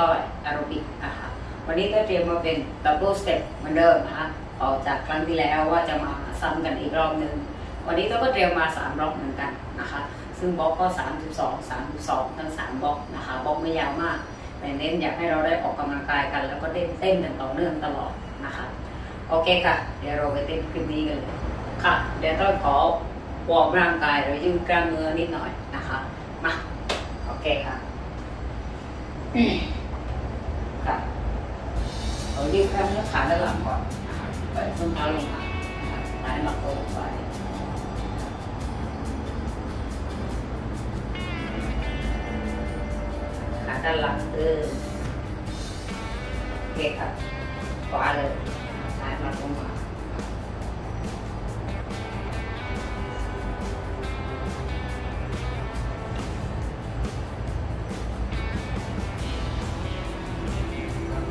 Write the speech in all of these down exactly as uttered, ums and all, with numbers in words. ต่อยแอโรบิกนะคะวันนี้ก็เตรียมมาเป็นดับเบิลสเต็ปเหมือนเดิมนะคะต่อจากครั้งที่แล้วว่าจะมาซ้ำกันอีกรอบหนึ่งวันนี้ก็เตรียมมาสามรอบเหมือนกันนะคะซึ่งบล็อกก็สามสิบสอง สามสิบสองทั้งสามบล็อกนะคะบล็อกไม่ยาวมากแต่เน้นอยากให้เราได้ออกกำลังกายกันแล้วก็เต้นเต้นกันต่อเนื่องตลอดนะคะโอเคค่ะเดี๋ยวเราไปเต้นคลิปนี้กันเลยค่ะเดี๋ยวต้องขอวอร์มร่างกายหรือยืดกล้ามเนื้อนิดหน่อยนะคะมาโอเคค่ะค่ะเรายืดกล้ามเนื้อขาด้านหลังก่อนปล่อยส้นเท้าลงมาไหล่หลังลงไปขาด้านหลังคือโอเคค่ะขวาเลยไหล่หลังลงมา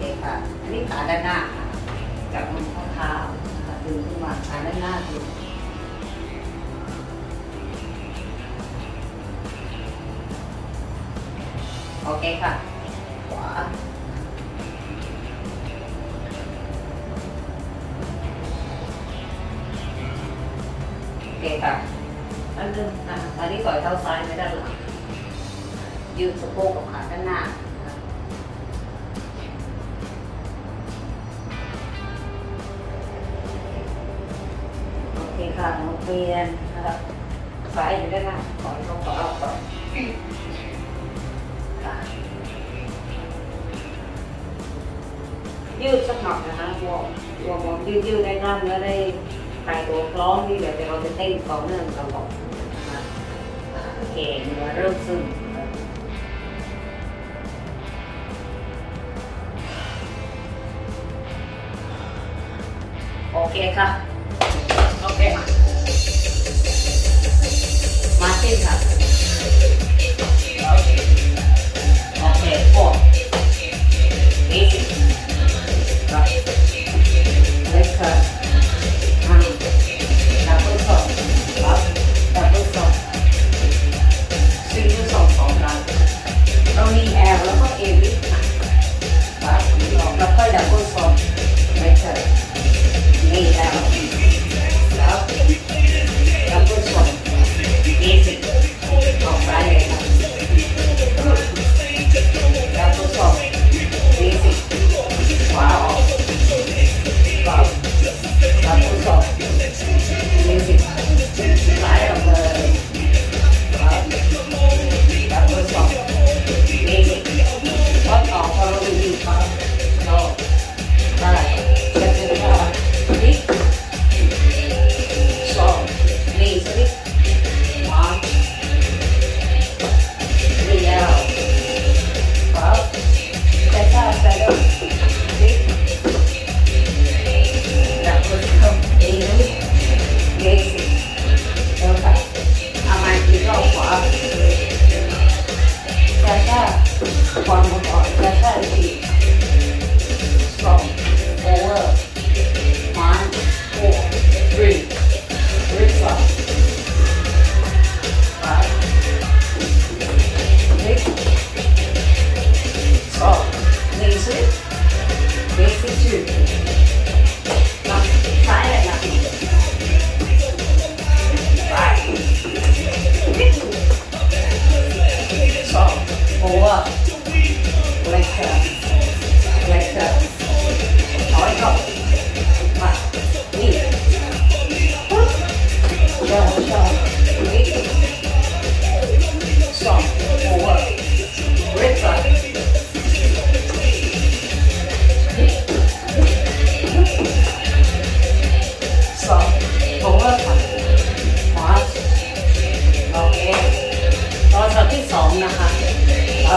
นี่ขาด้านหน้าจับมือข้อเท้าดึงขึ้นมาขาด้านหน้าดึงโอเคค่ะขวาโอเคค่ะอันนึงอ่ะอันนี้ปล่อยเท้าซ้ายไว้ด้านหลังยืดสะโพกกับขาด้านหน้าค่ะเราเปลี่ยนนะครับซ้ายอยู่ด้านหน้าขอลงขอเอาก่อนยืดสักหน่อยนะคะวอร์มวอร์มยืดยืดได้กล้ามเนื้อได้คลายตัวพร้อมนี่เดี๋ยวเราจะเต้นต่อเนื่องตลอดนะคะโอเคเนื้อเริ่มซึมโอเคค่ะโอเคมามาเต้นค่ะโอเคโอเคโอ้นี่ครับเล็กค่ะทำดับเบิ้ลสองครับดับเบิ้ลสองซิงเกิลสองสองครั้งเรามีแอลแล้วก็เอวิสครับแล้วค่อยดับเบิ้ลสองเล็กค่ะนี่แอล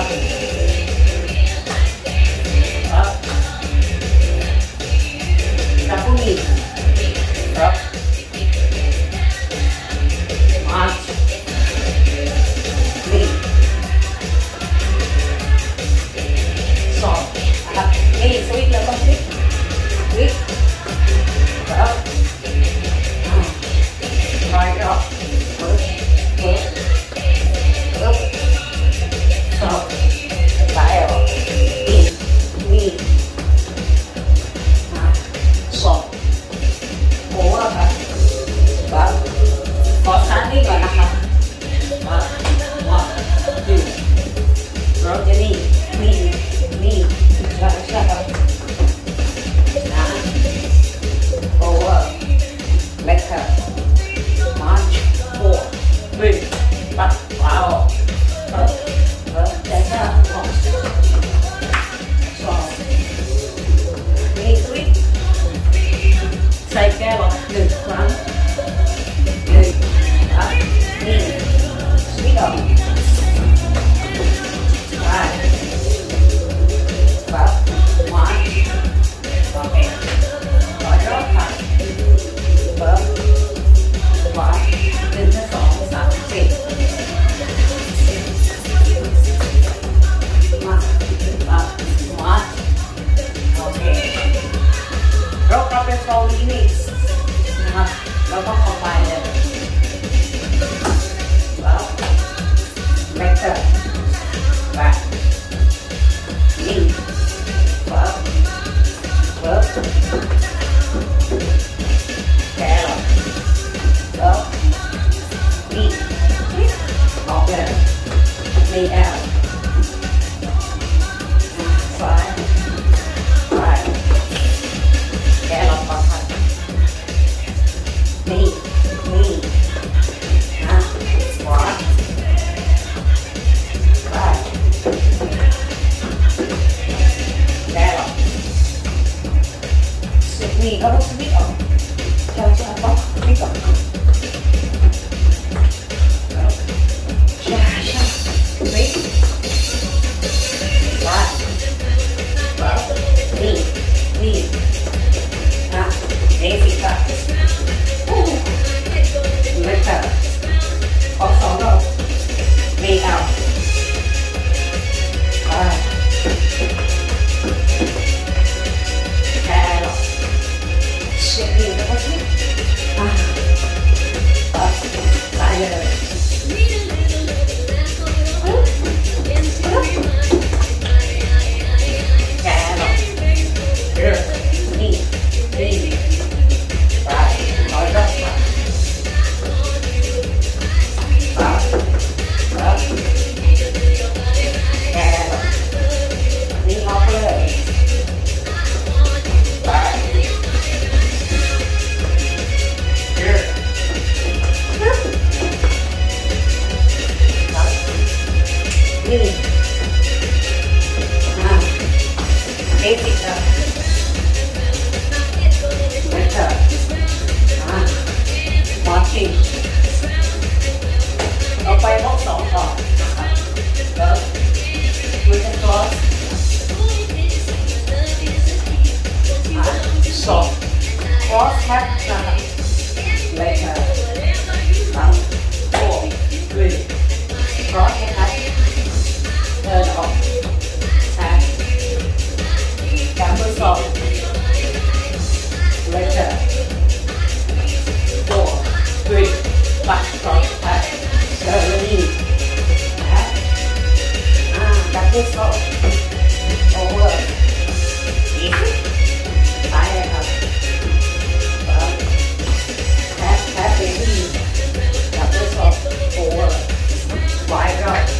Okay. Down. Up. Knee. All down. Knee out. Slide. Slide. Down. Up. Knee. Knee. Up. Squat. Slide. Down. Sit knee up. Knee up. Down to up. Knee up. Why not?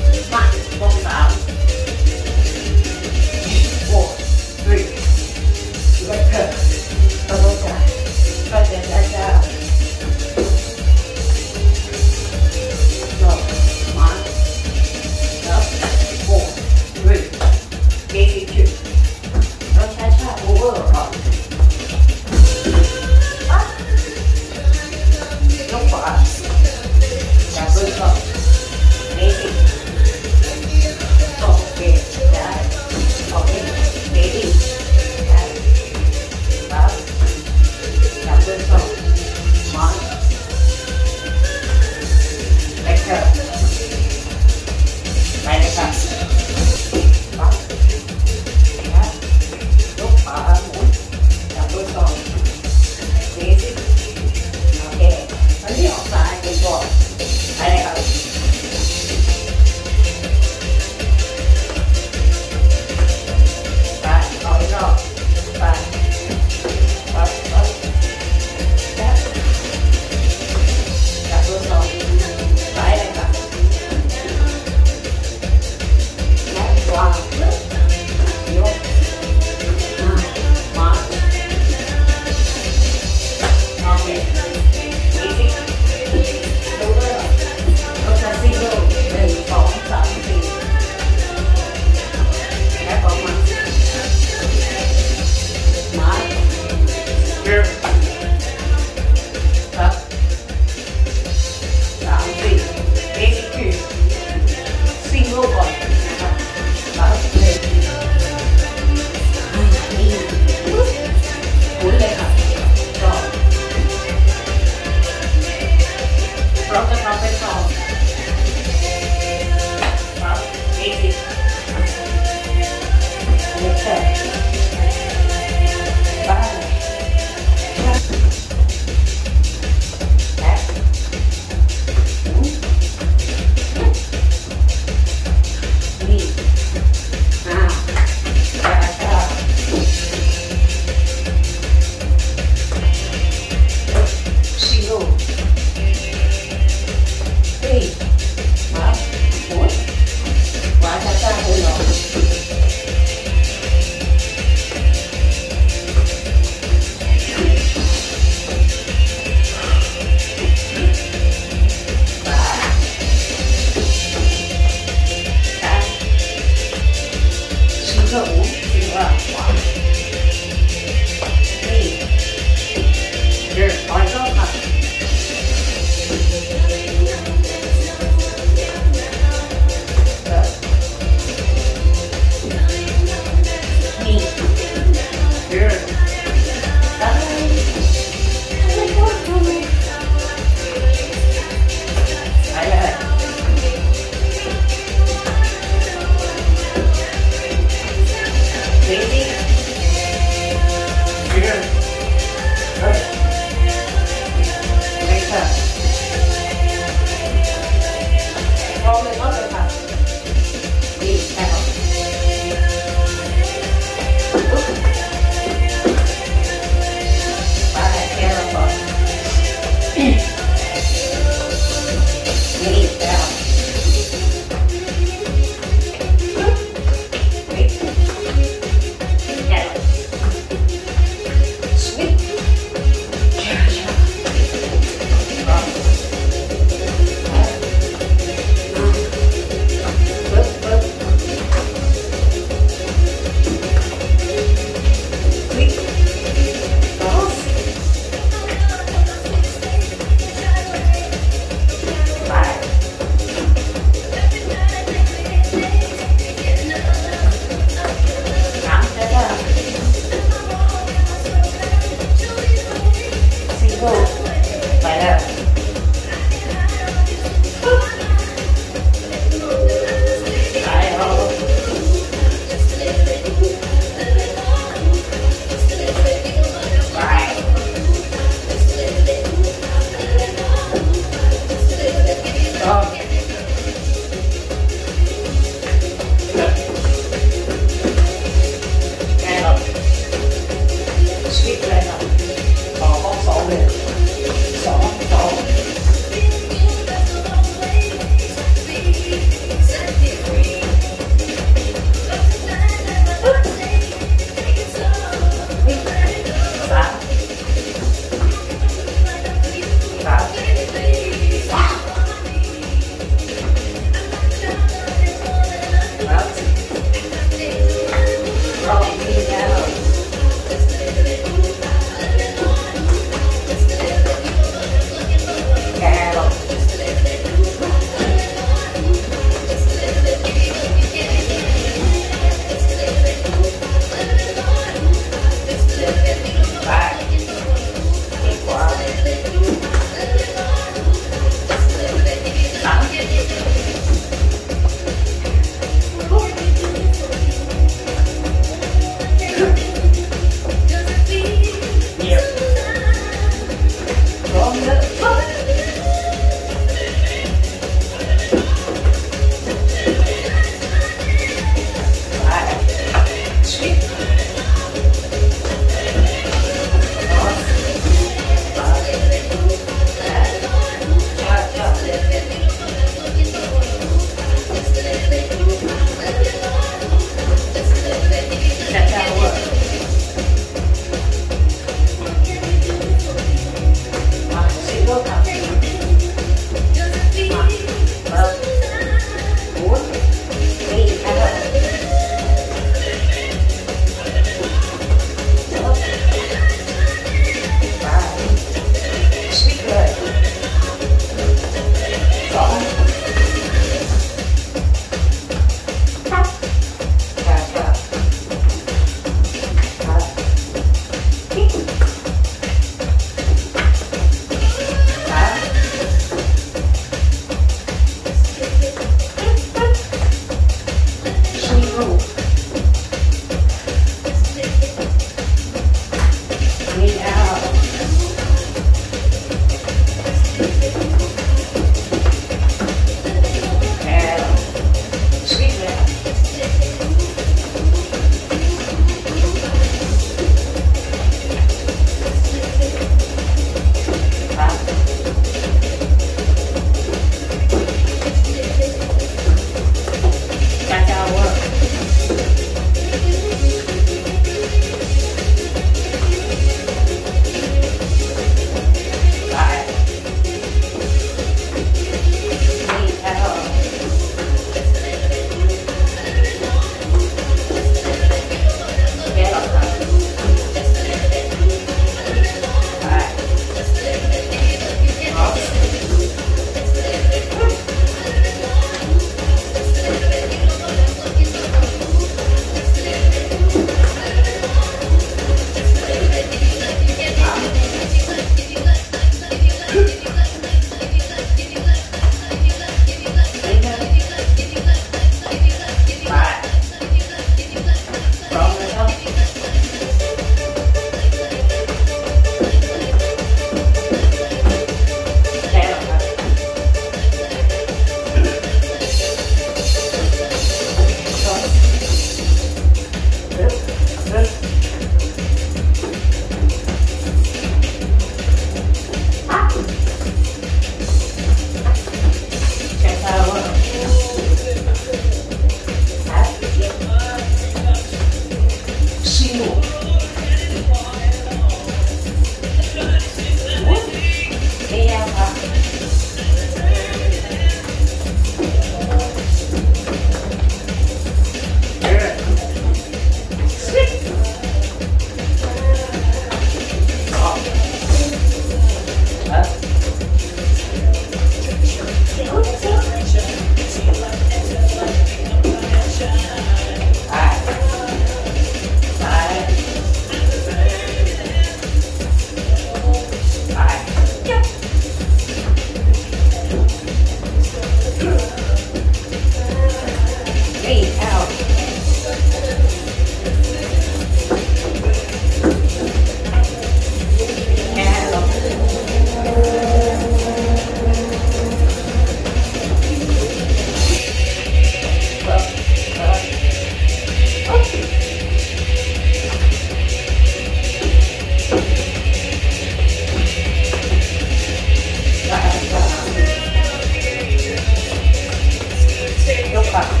your back. Up, side,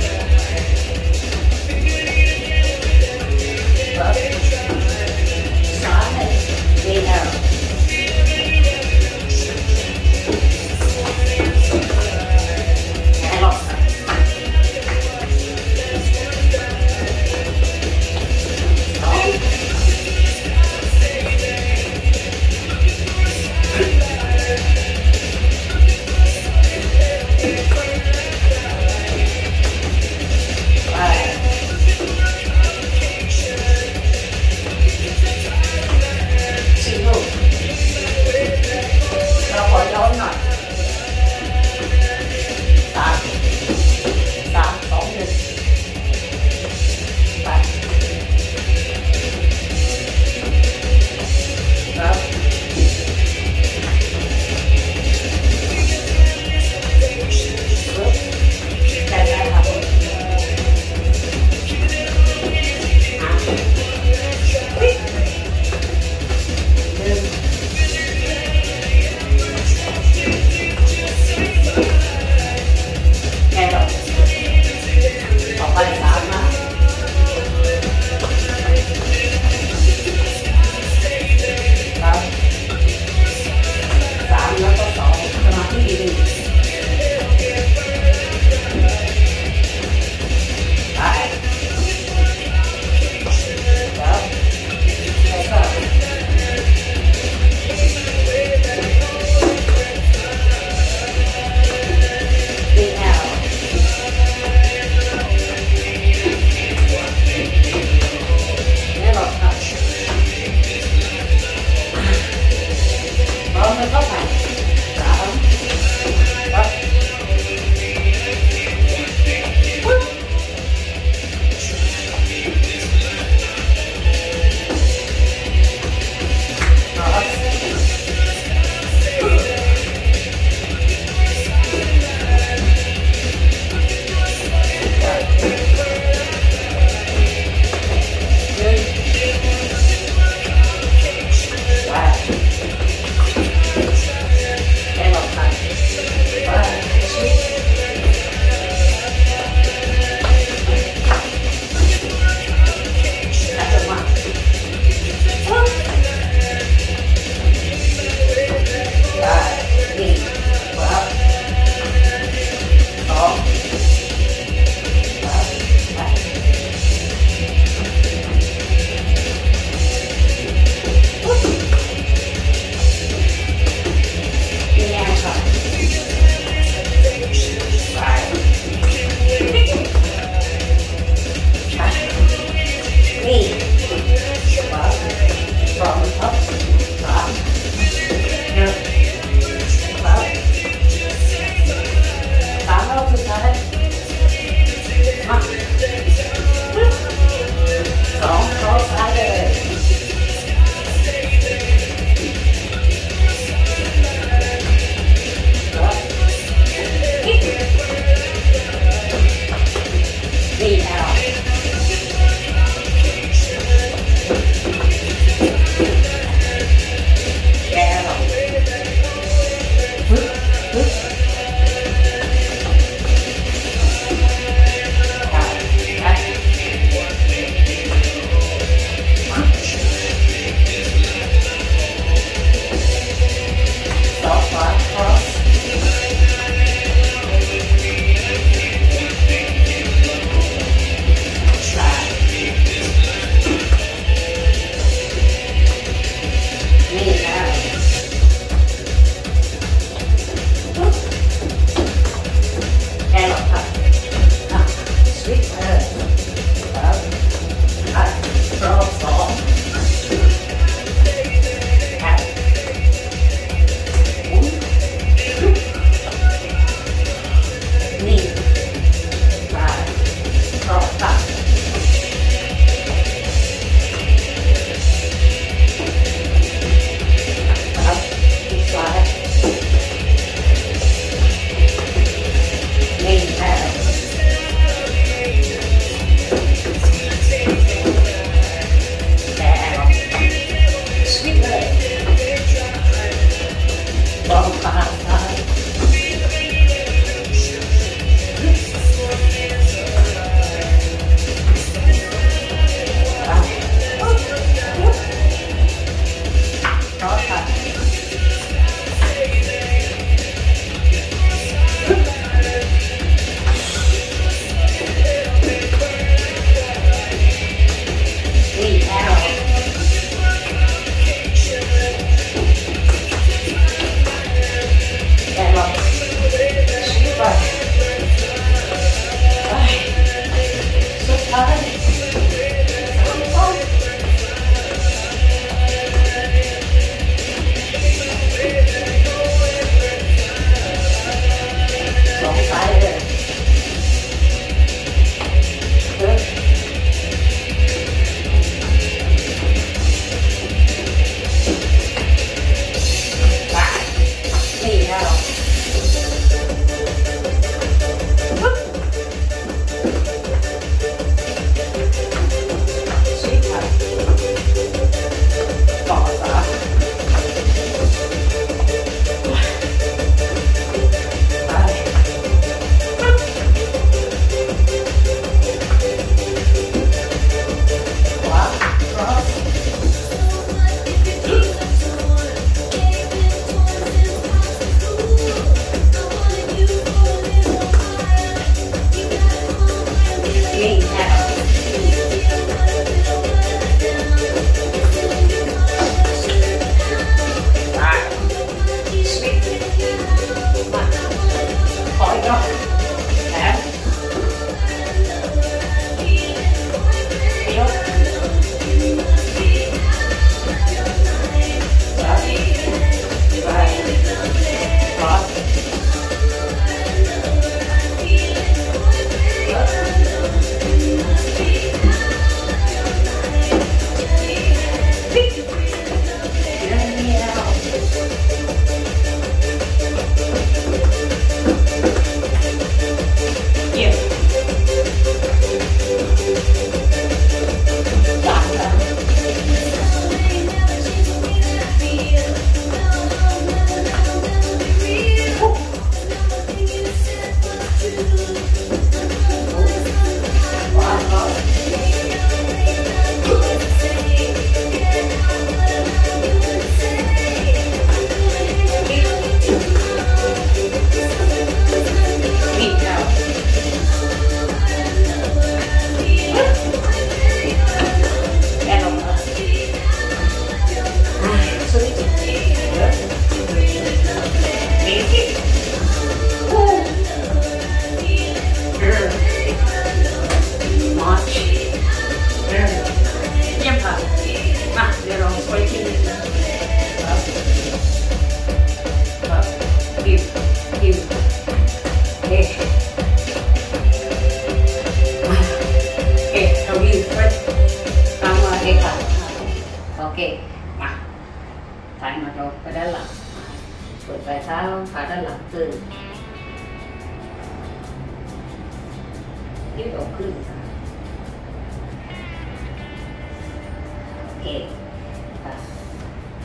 and out. And up. Five, பாதம் கடல் அத்து give a good okay pass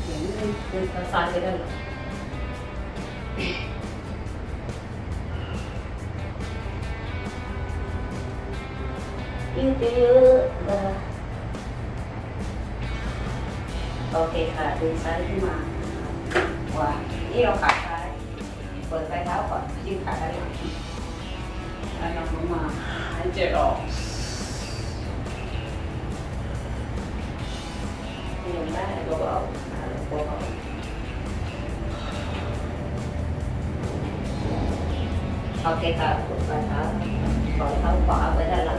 then we will pass again into the okay ค่ะ ดึงซ้ายขึ้นมา ว่า นี่เราขาซ้าย เปิดปลายเท้าก่อน ยืดขาด้านหลัง แล้วนำลงมาให้เจ็บออก ยืดได้ก็เบา เบา โอเคค่ะ เปิดปลายเท้า ปล่อยเท้าขวาไว้ด้านหลัง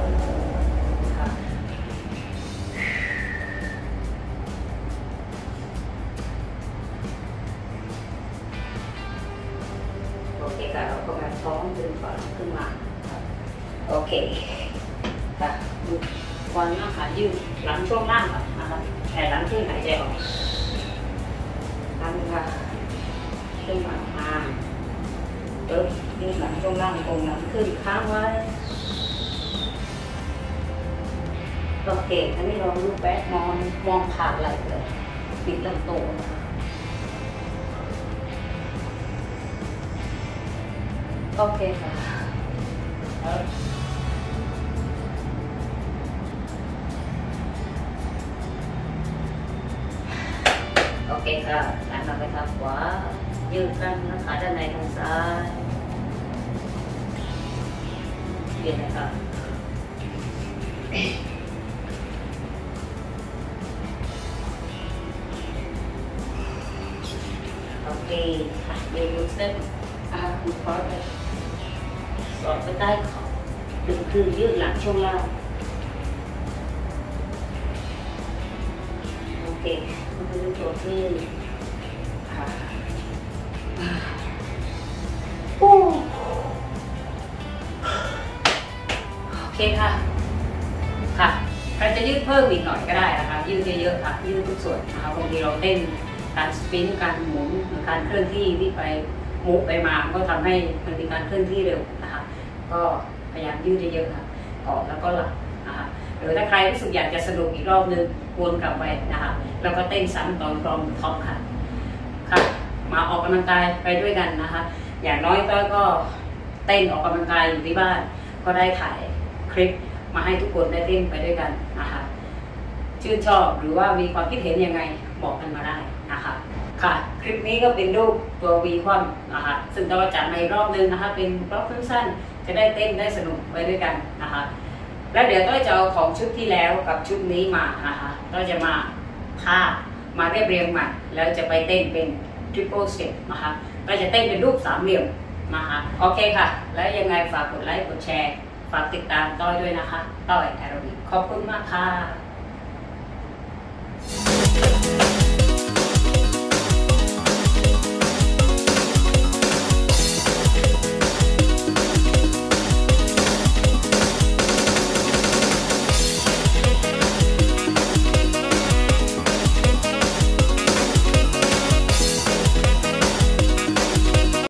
โอเคค่ะวางหน้าขายืดหลังช่วงล่างค่ะนะครับแผ่หลังที่หายใจออกทำค่ะขึ้นมาอ่าเอิบยืดหลังช่วงล่างตรงหลังขึ้นค้างไว้โอเคอันนี้ลองดูแป๊บมองมองขาไหล่เลยปิดลำตัวโอเคค่ะโอเคค่ะหลังเราไปทางขวายืดตั้งนะคะด้านในทางซ้ายเปลี่ยนนะคะโอเคค่ะยืดเส้นอ่ะคุณพอดเลยสอดไปใต้เข่าดึงคือยืดหลังช่วงล่างโอเคมันจะดูตัวขึ้นโอ้โอเคค่ะค่ะเราจะยืดเพิ่มอีกหน่อยก็ได้นะคะยืดเยอะๆค่ะยืดทุกส่วนนะคะบางทีเราเต้นการสปรินต์การหมุนการเคลื่อนที่ที่ไปมุกไปมาก็ทำให้มันมีการเคลื่อนที่เร็วนะคะก็พยายามยืดเยอะๆค่ะออกแล้วก็หลับนะคะหรือถ้าใครรู้สึกอยากจะสนุกอีกรอบนึงวนกลับไปนะคะแล้วก็เต้นซ้ำตอนกลองท็อปค่ะค่ะมาออกกำลังกายไปด้วยกันนะคะอย่างน้อยก็ก็เต้นออกกำลังกายอยู่ที่บ้านก็ได้ถ่ายคลิปมาให้ทุกคนได้เต้นไปด้วยกันนะคะชื่นชอบหรือว่ามีความคิดเห็นยังไงบอกกันมาได้นะคะค่ะคลิปนี้ก็เป็นรูปตัววีคว่ำนะคะซึ่งเราจัดในรอบนึงนะคะเป็นรอบสั้นๆจะได้เต้นได้สนุกไปด้วยกันนะคะแล้วเดี๋ยวต้อยจะเอาของชุดที่แล้วกับชุดนี้มานะคะต้อยจะมาภาพมาเรียบเรียงใหม่แล้วจะไปเต้นเป็น triple step นะคะเราจะเต้นเป็นรูปสามเหลี่ยมนะคะโอเคค่ะแล้วยังไงฝากกดไลค์กดแชร์ฝากติดตามต้อยด้วยนะคะต้อยแอโรบิกขอบคุณมากค่ะ